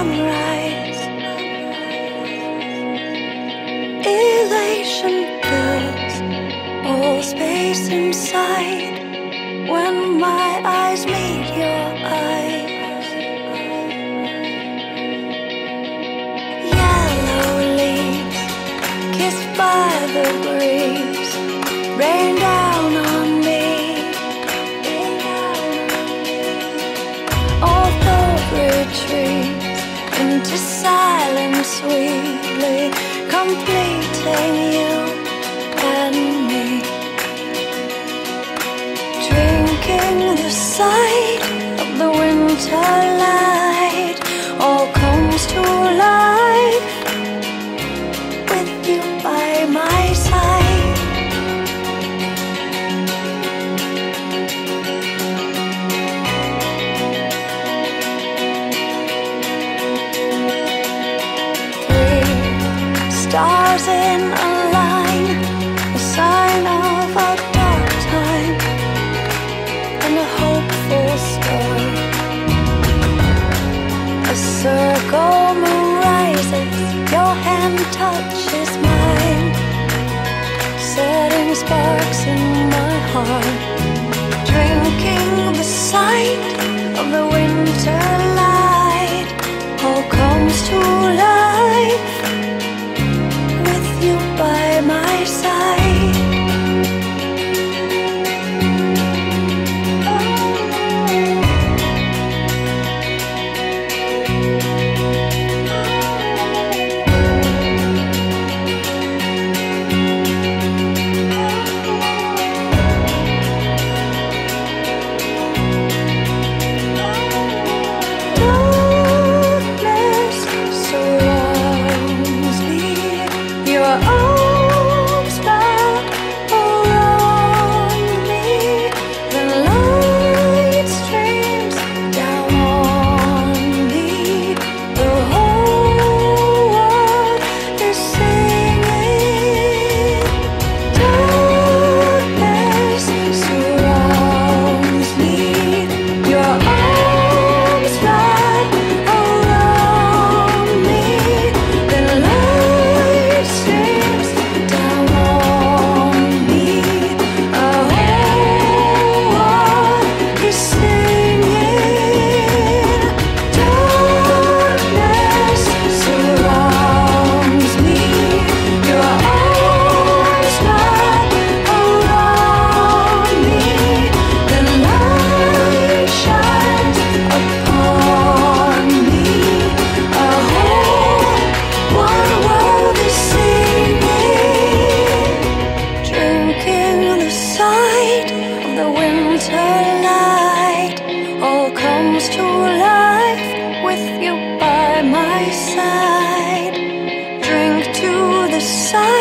sunrise. Elation fills all space inside. When my eyes meet your eyes, yellow leaves kissed by the breeze rain down on me. Although retreats into silence sweetly, completing you and me. Drinking the sight of the winter light, all comes to life with you by my side. Three stars in a line, a sign of a dark time, and a hopeful story. A circle moon rises, your hand touches mine, setting sparks in my heart. Drinking the sight of the winter light, all comes to life with you by my side. Side.